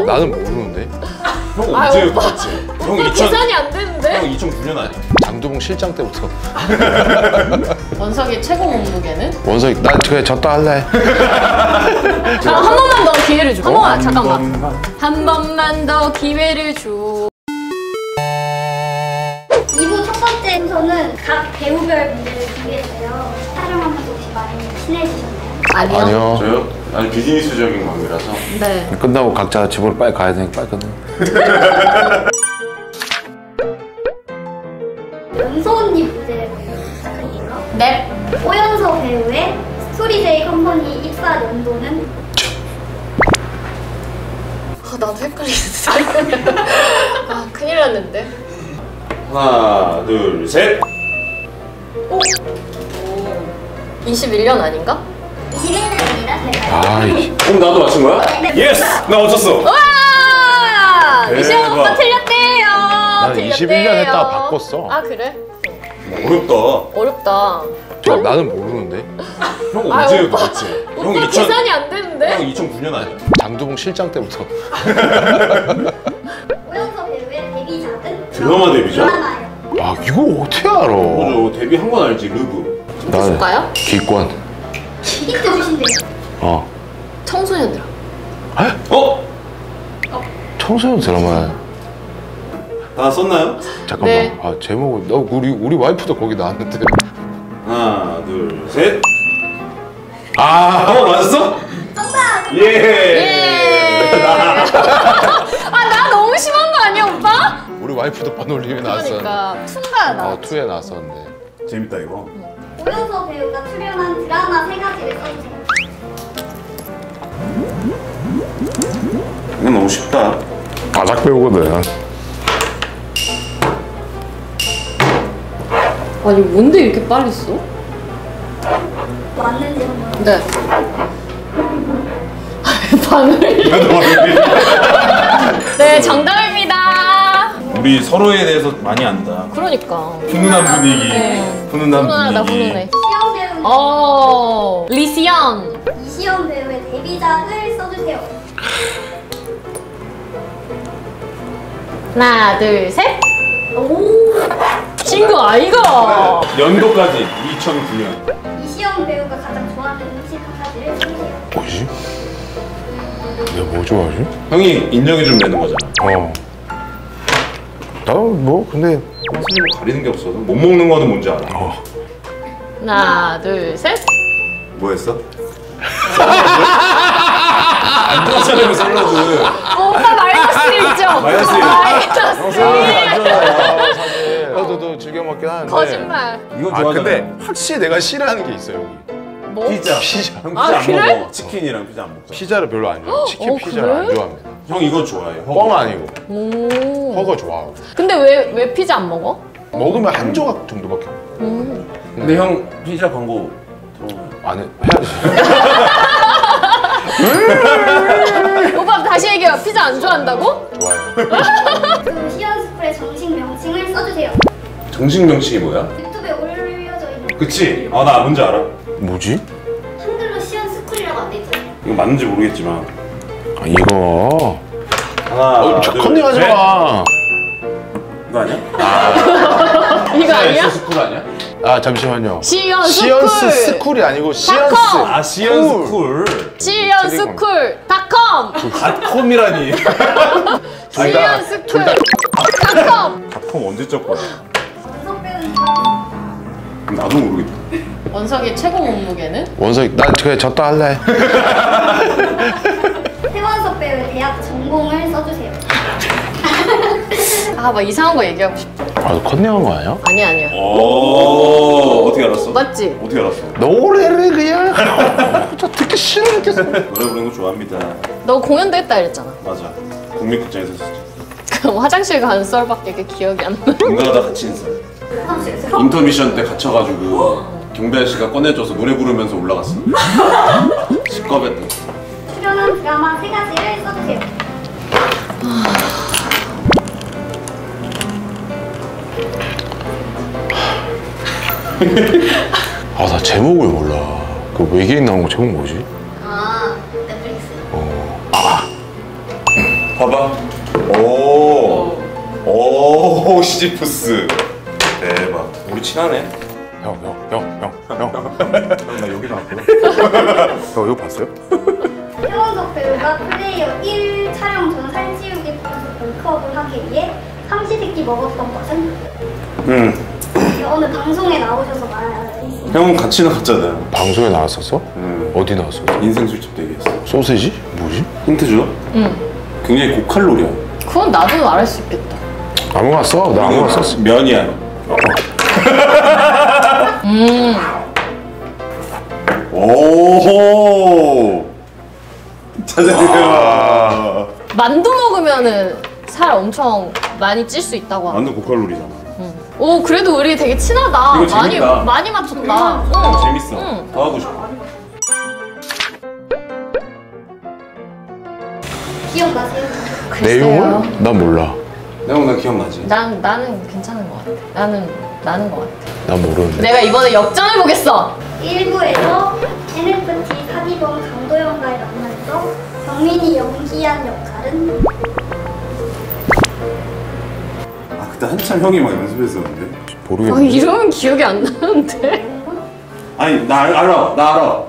나는 모르는데. 형 언제 봤지? 형 2000... 계산이 안 되는데? 형 2009년 아니야? 강도봉 실장 때부터. 원석이 최고 몸무게는? 원석이 나 그래 졌다 할래. 아, 한 번만 더 기회를 줘. 한 번만 잠깐만. 한 번만 더 기회를 줘. 2부 첫 번째 순서는 각 배우별 문제를 준비했어요. 촬영하면서 혹시 많이 친해지셨나요? 아니요. 아니요. 저요? 아니 비즈니스적인 관계라서 네. 끝나고 각자 집으로 빨리 가야 되니까 빨리 끝나. 연서 언니 문제 시작할게요. 네. 오연서 배우의 스토리제이컴퍼니 입사 연도는? 아 나도 헷갈리겠어. 아 큰일 났는데. 하나 둘 셋. 오. 21년 아닌가? 21년입니다. 아이, 그럼 나도 맞춘 거야? 예스! 나 맞췄어! 와! 이시영 오빠 틀렸대요! 난 21년 했다가 바꿨어. 아 그래? 어렵다. 어렵다. 저, 나는 모르는데? 형 언제 봤지? 형 2000... 계산이 안 되는데? 형 2009년 아니야? 장두봉 실장 때부터. 오연서 배우의 데뷔 작은? 드라마 데뷔작? 아 이거 어떻게 알아? 맞아, 데뷔 한 건 알지, 르브. 나는 기권. 힌트 주신대요. 어. 청소년 드라마. 에? 어? 어? 청소년 드라마. 다 썼나요? 잠깐만. 네. 아 제목을 나 우리 와이프도 거기 나왔는데. 하나 둘 셋. 아, 어 맞았어? 정답. 예. 예. 아 나 너무 심한 거 아니야 오빠? 우리 와이프도 반올림에 나왔어. 그러니까 투가 나왔어. 어 투에 나왔었는데. 재밌다 이거. 오연서 배우가 출연한 드라마 3가지를 써주세요. 이건 너무 쉽다. 바닥 배우거든. 아니 뭔데 이렇게 빨리 써? 맞는지 한번. 네. 바늘. 네 정답입니다. 우리 서로에 대해서 많이 안다. 그러니까. 훈훈한 분위기. 네. 훈훈하다 훈훈해. 시영 배우. 어 리시영. 이시언 배우의 데뷔작을 써주세요. 하나 둘 셋. 오. 친구 아이가. 연도까지 2009년. 이시영 배우가 가장 좋아하는 음식 한 가지를 써주세요. 뭐지? 내가 뭐 좋아하지? 형이 인정해 주면 되는 거잖아. 어. 나 뭐 근데. 선생님 가리는 게 없어서 못 먹는 거는 뭔지 알아. 어. 하나 둘 셋. 뭐 했어? 안 좋아하잖아요 샐러드. 오빠 마이너스 1점. 마이너스 1점. 나도 즐겨 먹긴 하는데. 거짓말. 이거 좋아. 근데 확실히 내가 싫어하는 게 있어요 여기. 뭐? 피자. 피자. 형 피자 아, 안 그래? 먹어. 치킨이랑 피자 안 먹어. 피자를 별로 안 좋아해. 치킨 피자를 그래? 안 좋아합니다. 형 이거 좋아해요. 뻥 아니고. 허거 좋아하고. 근데 왜 피자 안 먹어? 먹으면 한 조각 정도밖에. 근데 형 피자 광고 안 해. 해야지. 오빠 다시 얘기해요. 피자 안 좋아한다고? 좋아요. 그 시원스쿨의 정식 명칭을 써주세요. 정식 명칭이 뭐야? 유튜브에 올려져 있는. 그치? 아 나 뭔지 알아. 뭐지? 한글로 시원스쿨이라고 안 돼 있잖아. 이거 맞는지 모르겠지만. 아 이거. 하나. 어, 둘, 컨닝하지 셋. 마. 이거 아니야? 아. 이거 아니야? 시원스쿨 아니야? 아 잠시만요. 시원스쿨. 시원스쿨이 아니고 시언스. 아 시원스쿨. 시원스쿨.com. 닷컴이라니. 시원스쿨.com. 닷컴 언제 쪘거든? 나도 모르겠다. 원석이 최고 몸무게는? 원석이 나 그래 졌다 할래. 태원석 배우의 대학 전공을 써주세요. 아 막 이상한 거 얘기하고 싶다. 아 컨닝한 거 아니야? 아니 아니야. 오 어떻게 알았어? 맞지? 어떻게 알았어? 노래를 그냥 저 듣기 싫어 느꼈어. 노래 부르는 거 좋아합니다. 너 공연도 했다 이랬잖아. 맞아. 국립극장에서 했었지. 그럼 화장실 가는 썰밖에 기억이 안 나. 공연하다 같이 인사. 인터미션 때 갇혀가지고. 경배 씨가 꺼내줘서 노래 부르면서 올라갔어. 식겁했다. 출연한 드라마 3가지를 써주세요. 아, 나 제목을 몰라. 그 외계인 나온 거 제목 뭐지? 아, 넷플릭스. 어. 아. 봐봐. 오. 오, 시지푸스. 대박. 우리 친하네. 형. 나 여기 나왔고. 형 이거 봤어요? 태원석 배우가 플레이어 1 촬영 전 살찌우기 부분에서 메이크업을 하기 위해 삼시세끼 먹었던 것은? 오늘 방송에 나오셔서 말해요. 형은 같이 나왔잖아요. 방송에 나왔었어? 어디 나왔어? 인생 술집 대기했어. 소세지? 뭐지? 힌트 주나? 응. 굉장히 고칼로리야. 그건 나도 말할 수 있겠다. 아무거나 써. 나 아무거나 썼어. 면이야. 오호. 찾아내요. 만두 먹으면은 살 엄청 많이 찔 수 있다고 하고. 만두 고칼로리잖아. 오, 그래도 우리 되게 친하다. 이거 재밌다. 많이 맞췄다. 이거 재밌어. 더 하고 싶어. 기억나세요? 내용을? 난 몰라. 내용 난 기억나지. 나는 괜찮은 것 같아. 나는 것 같아. 난 모르는데. 내가 이번에 역전해 보겠어. 1부에서 NFT 사기범 강도영과의 만남에서 경민이 연기한 역할은? 아, 그때 한참 형이 막 연습했었는데. 모르겠네. 아니, 이름은 기억이 안 나는데. 아니, 나 알아.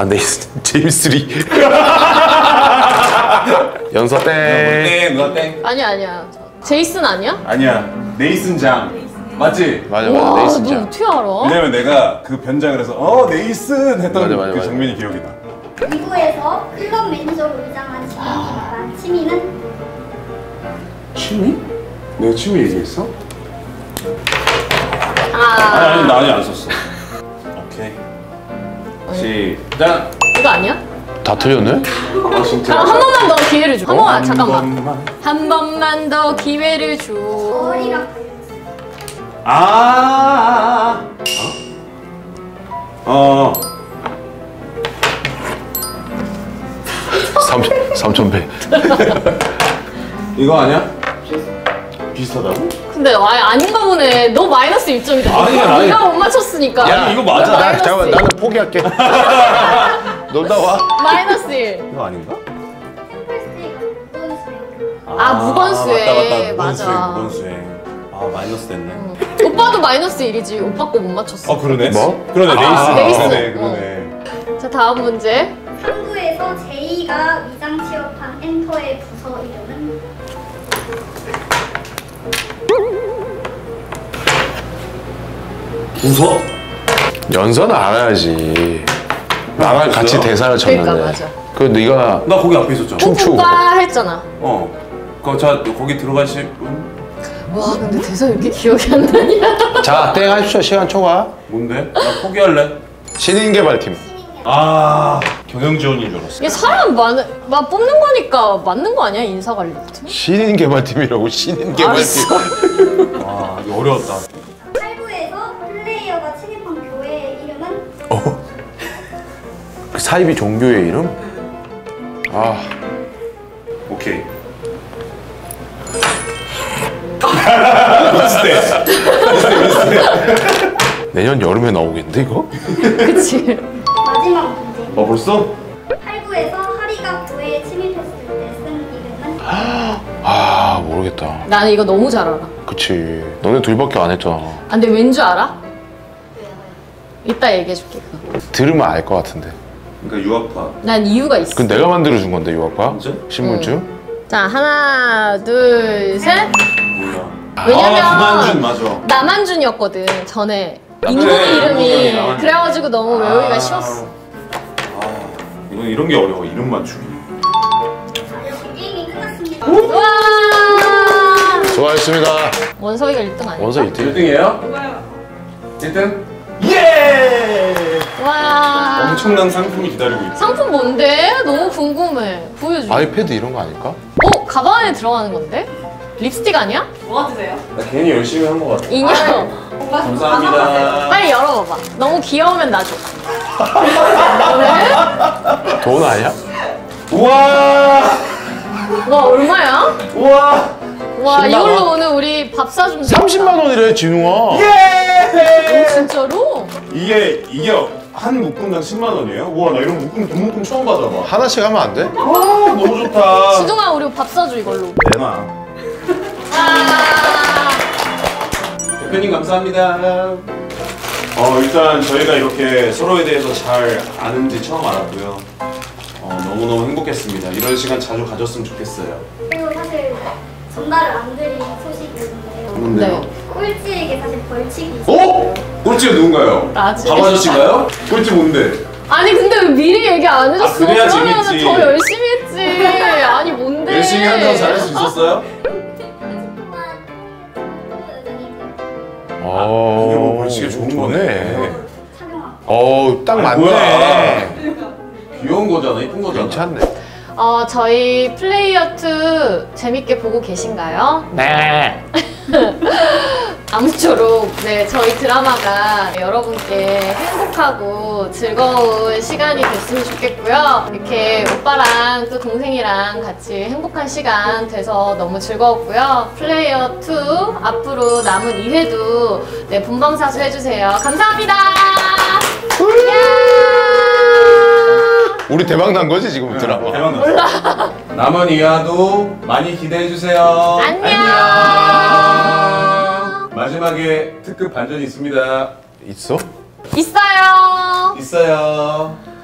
아, 네이슨 제임스 리. 연서 땡. 누나 땡. 아니야. 제이슨 아니야? 아니야. 네이슨 장. 맞지? 맞아. 네이슨 장. 너 어떻게 알아? 왜냐면 내가 그 변장을 해서 네이슨 했던 맞아. 장면이 기억이 나. 미국에서 클럽 매니저로 위장한 취미는? 취미? 내가 취미 얘기했어? 아니, 나 아직 안 썼어. 오케이. 시작! 이거 아니야? 다 틀렸네? 아, 진짜. 한 번만 더 기회를 줘. 잠깐만. 한 번만 더 기회를 줘. 머리가. 어? 3,100. 이거 아니야? 비슷하다고? 근데 아예 아닌가 보네. 너 마이너스 1점이다. 아니야. 네가 못 맞췄으니까. 야, 이거 맞아. 잠깐만, 나는 포기할게. 놀다 와. 마이너스 1. 이거 아닌가? 아, 무건수행. 맞아. 무건수행. 아, 마이너스 됐네. 오빠도 마이너스 1이지. 오빠 거 못 맞췄어. 아, 그러네. 뭐? 그러네. 네이스. 그러네. 자, 다음 문제. 상부에서 제이가 위장 취업한 엔터의 부서 이름은? 부서? 연서는 알아야지. 나랑 같이 대사를 쳤는데. 그러니까 맞아. 그 네가 나 거기 앞에 있었잖아. 춤추고 했잖아. 자 거기 들어가실 분? 와, 근데 대사 왜 이렇게 기억이 안 나냐? 자, 땡 하십시오. 시간 초과. 뭔데? 나 포기할래. 신인개발팀. 아, 경영지원인 줄 알았어. 이게 사람 막 뽑는 거니까 맞는 거 아니야? 인사관리 같은? 신인개발팀이라고. 신인개발팀. 와, 이거 어려웠다. 8부에서 플레이어가 침입한 교회의 이름은? 사이비 종교의 이름? 아, 오케이. 미스테. 내년 여름에 나오겠는데 이거? 그치. 마지막 문제. 벌써? 8부에서 하리가 교회에 침입했을 때 쓴 이름은? 아, 모르겠다. 나는 이거 너무 잘 알아. 그치. 너네 둘밖에 안 했잖아. 아, 근데 왠 줄 알아? 이따 얘기해줄게. 그거. 들으면 알 것 같은데. 그러니까 유학파. 난 이유가 있어. 그건 내가 만들어준 건데, 유학파? 진짜? 신분증? 자, 하나, 둘, 셋. 몰라. 왜냐면 남한준 맞아. 남한준이었거든, 전에. 인물 이름이. 그래가지고 너무 외우기가 쉬웠어. 이건 이런 게 어려워, 이름 맞추기. 게임이 끝났습니다. 우와! 좋아했습니다. 원석이가 1등 아니야? 원석이 1등. 1등이에요? 누가요? 1등? 예! 와, 엄청난 상품이 기다리고 있어. 상품 뭔데? 너무 궁금해. 보여줘. 아이패드 이런 거 아닐까? 가방 안에 들어가는 건데? 립스틱 아니야? 뭐 같으세요? 나 괜히 열심히 한 거 같아. 인형. 감사합니다. 빨리 열어봐봐. 너무 귀여우면 나 줘. 왜? 돈 아니야? 우와! 와, 얼마야? 우와! 와, 이걸로 오늘 우리 밥 사준다. 30만 원이래, 진우아. 예! 오, 진짜로? 이게 한 묶음당 10만 원이에요? 우와, 나 이런 묶음, 돈 묶음 처음 받아봐. 하나씩 하면 안 돼? 와, 너무 좋다. 좋다. 지동아 우리 밥 사줘 이걸로. 대마. 대표님 감사합니다. 일단 저희가 이렇게 서로에 대해서 잘 아는지 처음 알았고요. 너무너무 행복했습니다. 이런 시간 자주 가졌으면 좋겠어요. 그리고 사실 전달을 안 드린 소식이었는데요. 뭔데요? 네. 꼴찌에게 사실 벌칙이 있어요. 어? 꼴찌가 누군가요? 나지. 바로 아저씨인가요? 꼴찌 뭔데? 아니 근데 왜 미리 얘기 안 해줬어? 그러면 더 열심히 했지. 아니 뭔데? 열심히 한다고 잘할 수 있었어요? 아, 이거 벌칙이 좋은 거네. 어우 딱 맞네. 뭐야. 귀여운 거잖아, 이쁜 거잖아. 괜찮네. 저희 플레이어2 재밌게 보고 계신가요? 네. 아무쪼록 네, 저희 드라마가 여러분께 행복하고 즐거운 시간이 됐으면 좋겠고요. 이렇게 오빠랑 또 동생이랑 같이 행복한 시간 돼서 너무 즐거웠고요. 플레이어2 앞으로 남은 2회도 네, 본방사수 해주세요. 감사합니다. 우리 대박 난 거지 지금 드라마. 대박 났어. 남은 2화도 많이 기대해 주세요. 안녕. 마지막에 특급 반전이 있습니다. 있어? 있어요. 있어요.